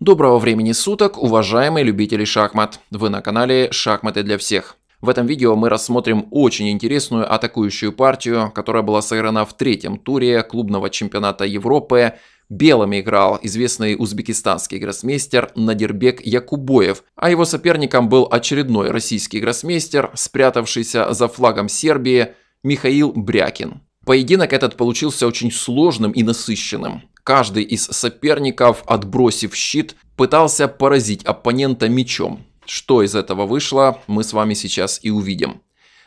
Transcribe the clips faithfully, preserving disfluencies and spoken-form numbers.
Доброго времени суток, уважаемые любители шахмат! Вы на канале «Шахматы для всех». В этом видео мы рассмотрим очень интересную атакующую партию, которая была сыграна в третьем туре Клубного чемпионата Европы. Белыми играл известный узбекистанский гроссмейстер Нодирбек Якуббоев, а его соперником был очередной российский гроссмейстер, спрятавшийся за флагом Сербии, Михаил Брякин. Поединок этот получился очень сложным и насыщенным. Каждый из соперников, отбросив щит, пытался поразить оппонента мечом. Что из этого вышло, мы с вами сейчас и увидим.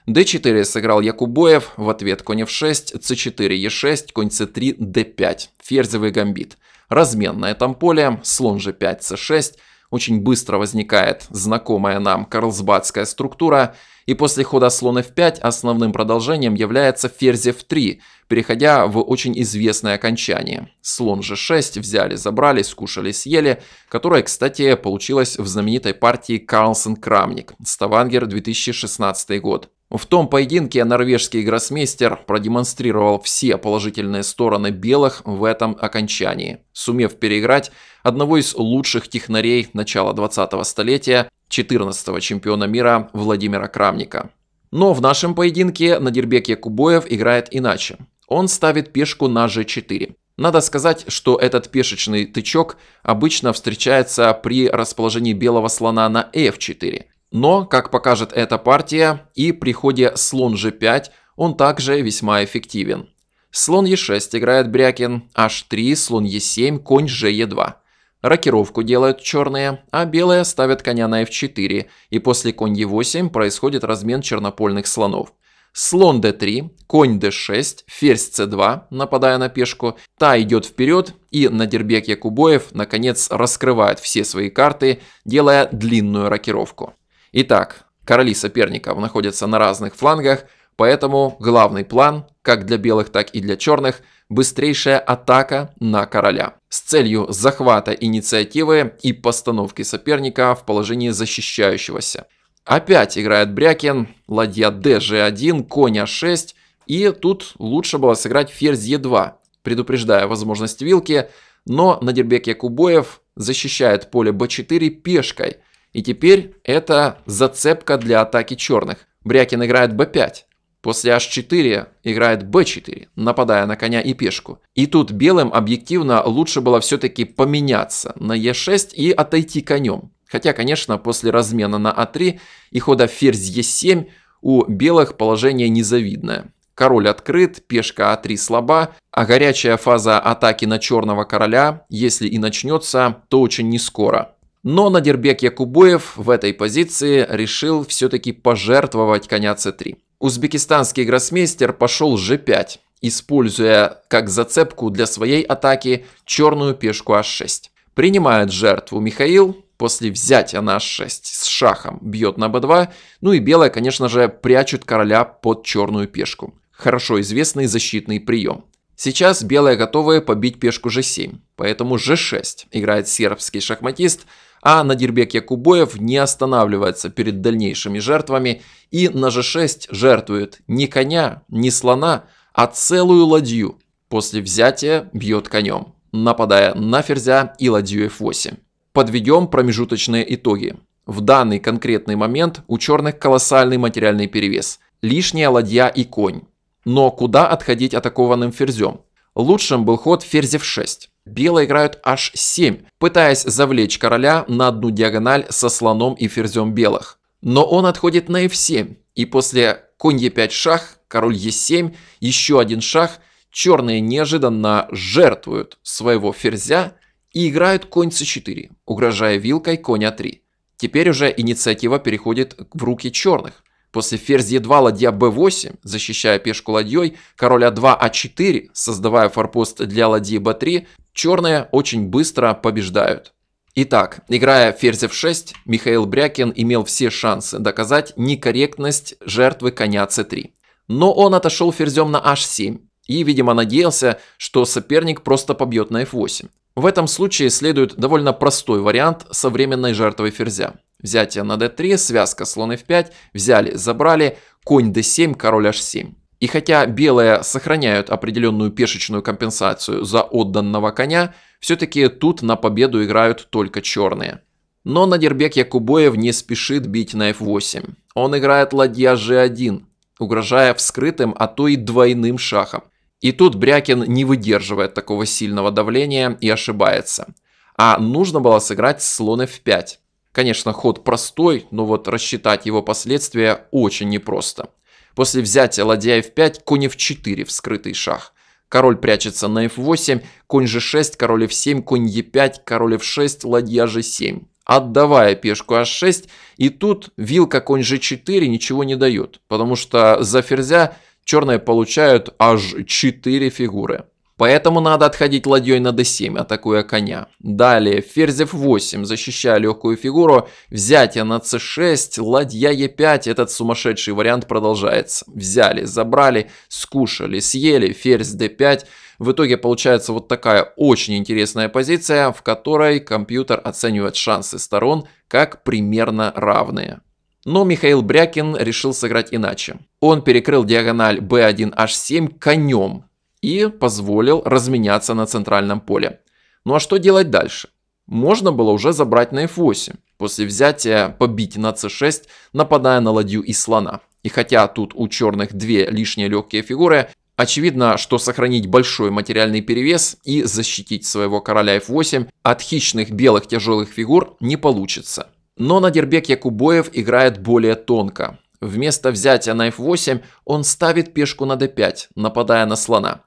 дэ четыре сыграл Якуббоев, в ответ конь эф шесть, цэ четыре, е шесть, конь цэ три, дэ пять. Ферзевый гамбит. Размен на этом поле, слон же пять, цэ шесть. Очень быстро возникает знакомая нам карлсбадская структура. И после хода слон эф пять основным продолжением является ферзь эф три, переходя в очень известное окончание. Слон же шесть взяли, забрали, скушали, съели, которое, кстати, получилось в знаменитой партии Карлсон-Крамник, Ставангер, две тысячи шестнадцатый год. В том поединке норвежский гроссмейстер продемонстрировал все положительные стороны белых в этом окончании, сумев переиграть одного из лучших технарей начала двадцатого столетия, четырнадцатого чемпиона мира Владимира Крамника. Но в нашем поединке Нодирбек Якуббоев играет иначе. Он ставит пешку на же четыре. Надо сказать, что этот пешечный тычок обычно встречается при расположении белого слона на эф четыре. Но, как покажет эта партия, и при ходе слон же пять он также весьма эффективен. Слон е шесть играет Брякин, аш три, слон е семь, конь же е два. Рокировку делают черные, а белые ставят коня на эф четыре, и после конь е восемь происходит размен чернопольных слонов. Слон дэ три, конь дэ шесть, ферзь цэ два, нападая на пешку, та идет вперед, и Нодирбек Якуббоев наконец раскрывает все свои карты, делая длинную рокировку. Итак, короли соперников находятся на разных флангах, поэтому главный план, как для белых, так и для черных, быстрейшая атака на короля с целью захвата инициативы и постановки соперника в положении защищающегося. Опять играет Брякин, ладья дэ же один, конь а шесть, и тут лучше было сыграть ферзь е два, предупреждая возможность вилки, но Нодирбек Якуббоев защищает поле бэ четыре пешкой. И теперь это зацепка для атаки черных. Брякин играет бэ пять. После аш четыре играет бэ четыре, нападая на коня и пешку. И тут белым объективно лучше было все-таки поменяться на е шесть и отойти конем. Хотя, конечно, после размена на а три и хода ферзь е семь у белых положение незавидное. Король открыт, пешка а три слаба, а горячая фаза атаки на черного короля, если и начнется, то очень нескоро. Но Нодирбек Якуббоев в этой позиции решил все-таки пожертвовать коня цэ три. Узбекистанский гроссмейстер пошел же пять, используя как зацепку для своей атаки черную пешку аш шесть. Принимает жертву Михаил, после взятия на аш шесть с шахом бьет на бэ два, ну и белые, конечно же, прячут короля под черную пешку. Хорошо известный защитный прием. Сейчас белые готовы побить пешку же семь, поэтому же шесть играет сербский шахматист, а Нодирбек Якуббоев не останавливается перед дальнейшими жертвами и на же шесть жертвует не коня, не слона, а целую ладью. После взятия бьет конем, нападая на ферзя и ладью эф восемь. Подведем промежуточные итоги. В данный конкретный момент у черных колоссальный материальный перевес, лишняя ладья и конь. Но куда отходить атакованным ферзем? Лучшим был ход ферзь эф шесть. Белые играют аш семь, пытаясь завлечь короля на одну диагональ со слоном и ферзем белых. Но он отходит на эф семь, и после конь е пять шах, король е семь, еще один шах, черные неожиданно жертвуют своего ферзя и играют конь цэ четыре, угрожая вилкой конь а три. Теперь уже инициатива переходит в руки черных. После ферзь е два, ладья бэ восемь, защищая пешку ладьей, король а два, а четыре, создавая форпост для ладьи бэ три, черные очень быстро побеждают. Итак, играя ферзь эф шесть, Михаил Брякин имел все шансы доказать некорректность жертвы коня цэ три. Но он отошел ферзем на аш семь и, видимо, надеялся, что соперник просто побьет на эф восемь. В этом случае следует довольно простой вариант современной жертвы ферзя. Взятие на дэ три, связка слон эф пять, взяли, забрали, конь дэ семь, король аш семь. И хотя белые сохраняют определенную пешечную компенсацию за отданного коня, все-таки тут на победу играют только черные. Но Нодирбек Якуббоев не спешит бить на эф восемь. Он играет ладья же один, угрожая вскрытым, а то и двойным шахом. И тут Брякин не выдерживает такого сильного давления и ошибается. А нужно было сыграть слон эф пять. Конечно, ход простой, но вот рассчитать его последствия очень непросто. После взятия ладья эф пять, конь эф четыре, вскрытый шах. Король прячется на эф восемь, конь же шесть, король эф семь, конь е пять, король эф шесть, ладья же семь. Отдавая пешку аш шесть, и тут вилка конь же четыре ничего не дает, потому что за ферзя черные получают аж четыре фигуры. Поэтому надо отходить ладьей на дэ семь, атакуя коня. Далее ферзь эф восемь, защищая легкую фигуру, взятие на це шесть, ладья е пять, этот сумасшедший вариант продолжается. Взяли, забрали, скушали, съели, ферзь дэ пять. В итоге получается вот такая очень интересная позиция, в которой компьютер оценивает шансы сторон как примерно равные. Но Михаил Брякин решил сыграть иначе. Он перекрыл диагональ бэ один аш семь конем и позволил разменяться на центральном поле. Ну а что делать дальше? Можно было уже забрать на эф восемь, после взятия побить на це шесть, нападая на ладью и слона. И хотя тут у черных две лишние легкие фигуры, очевидно, что сохранить большой материальный перевес и защитить своего короля эф восемь от хищных белых тяжелых фигур не получится. Но Нодирбек Якуббоев играет более тонко. Вместо взятия на эф восемь он ставит пешку на дэ пять, нападая на слона.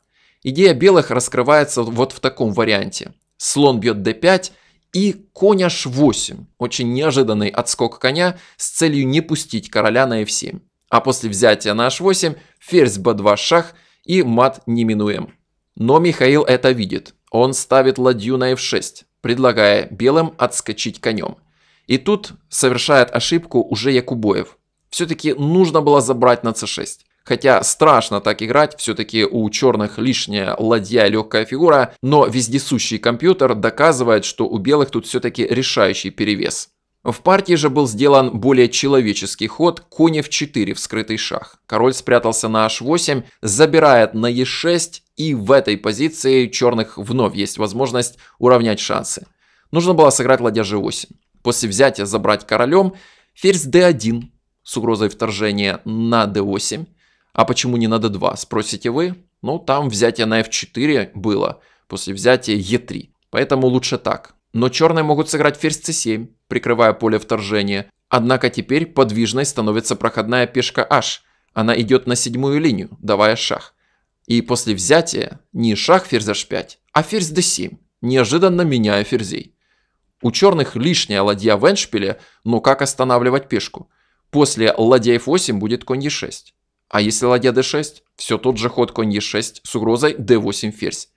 Идея белых раскрывается вот в таком варианте. Слон бьет дэ пять и конь аш восемь. Очень неожиданный отскок коня с целью не пустить короля на эф семь. А после взятия на аш восемь ферзь бэ два шах и мат неминуем. Но Михаил это видит. Он ставит ладью на эф шесть, предлагая белым отскочить конем. И тут совершает ошибку уже Якуббоев. Все-таки нужно было забрать на це шесть. Хотя страшно так играть, все-таки у черных лишняя ладья и легкая фигура, но вездесущий компьютер доказывает, что у белых тут все-таки решающий перевес. В партии же был сделан более человеческий ход, конь эф четыре, вскрытый шах. Король спрятался на аш восемь, забирает на е шесть, и в этой позиции черных вновь есть возможность уравнять шансы. Нужно было сыграть ладья же восемь. После взятия забрать королем, ферзь дэ один с угрозой вторжения на дэ восемь. А почему не на дэ два, спросите вы? Ну, там взятие на эф четыре было, после взятия е три. Поэтому лучше так. Но черные могут сыграть ферзь це семь, прикрывая поле вторжения. Однако теперь подвижной становится проходная пешка h. Она идет на седьмую линию, давая шах. И после взятия не шах ферзь аш пять, а ферзь дэ семь, неожиданно меняя ферзей. У черных лишняя ладья в эндшпиле, но как останавливать пешку? После ладья эф восемь будет конь е шесть. А если ладья дэ шесть, все тот же ход конь е шесть с угрозой дэ восемь ферзь.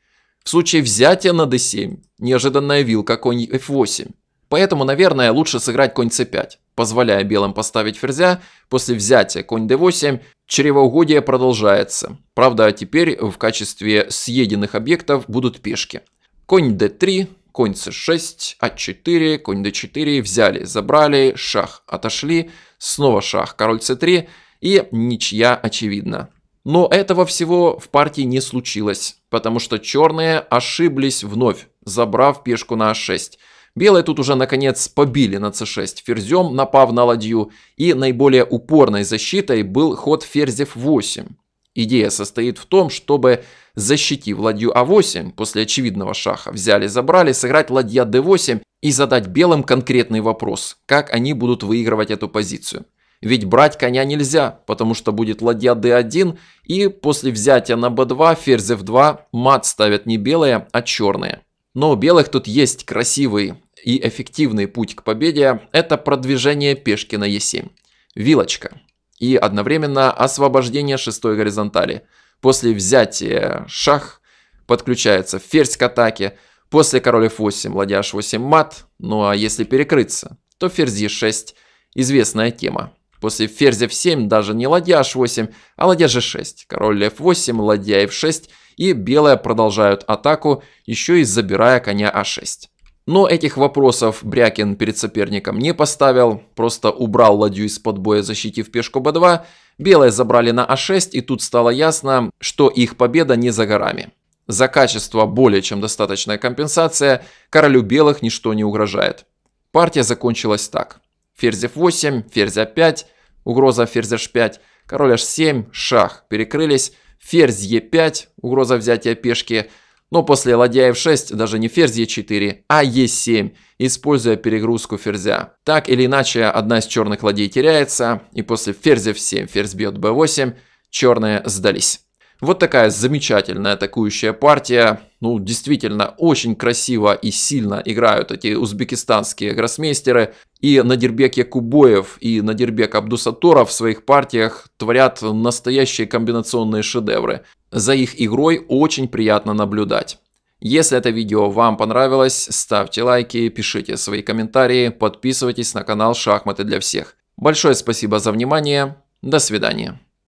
В случае взятия на дэ семь, неожиданная вилка конь эф восемь. Поэтому, наверное, лучше сыграть конь це пять, позволяя белым поставить ферзя. После взятия конь дэ восемь чревоугодие продолжается. Правда, теперь в качестве съеденных объектов будут пешки. Конь дэ три, конь це шесть, а четыре, конь дэ четыре, взяли, забрали, шах, отошли, снова шах, король це три. И ничья очевидна. Но этого всего в партии не случилось, потому что черные ошиблись вновь, забрав пешку на аш шесть. Белые тут уже наконец побили на це шесть ферзем, напав на ладью, и наиболее упорной защитой был ход ферзь эф восемь. Идея состоит в том, чтобы, защитив ладью а восемь, после очевидного шаха взяли-забрали, сыграть ладья дэ восемь и задать белым конкретный вопрос, как они будут выигрывать эту позицию. Ведь брать коня нельзя, потому что будет ладья дэ один, и после взятия на бэ два, ферзь эф два мат ставят не белые, а черные. Но у белых тут есть красивый и эффективный путь к победе, это продвижение пешки на е семь. Вилочка. И одновременно освобождение шестой горизонтали. После взятия шах подключается ферзь к атаке, после король эф восемь, ладья аш восемь мат, ну а если перекрыться, то ферзь е шесть, известная тема. После ферзь эф семь даже не ладья аш восемь, а ладья же шесть, король эф восемь, ладья эф шесть, и белые продолжают атаку, еще и забирая коня а шесть. Но этих вопросов Брякин перед соперником не поставил, просто убрал ладью из-под боя, защитив пешку бэ два. Белые забрали на а шесть, и тут стало ясно, что их победа не за горами. За качество более чем достаточная компенсация, королю белых ничто не угрожает. Партия закончилась так. Ферзь эф восемь, ферзь а пять, угроза ферзь аш пять, король аш семь, шах, перекрылись, ферзь е пять, угроза взятия пешки, но после ладья эф шесть даже не ферзь е четыре, а е семь, используя перегрузку ферзя. Так или иначе, одна из черных ладей теряется, и после ферзь эф семь, ферзь бьет бэ восемь, черные сдались. Вот такая замечательная атакующая партия. Ну, действительно, очень красиво и сильно играют эти узбекистанские гроссмейстеры. И Нодирбек Якуббоев, и Нодирбек Абдусатторов в своих партиях творят настоящие комбинационные шедевры. За их игрой очень приятно наблюдать. Если это видео вам понравилось, ставьте лайки, пишите свои комментарии, подписывайтесь на канал «Шахматы для всех». Большое спасибо за внимание. До свидания.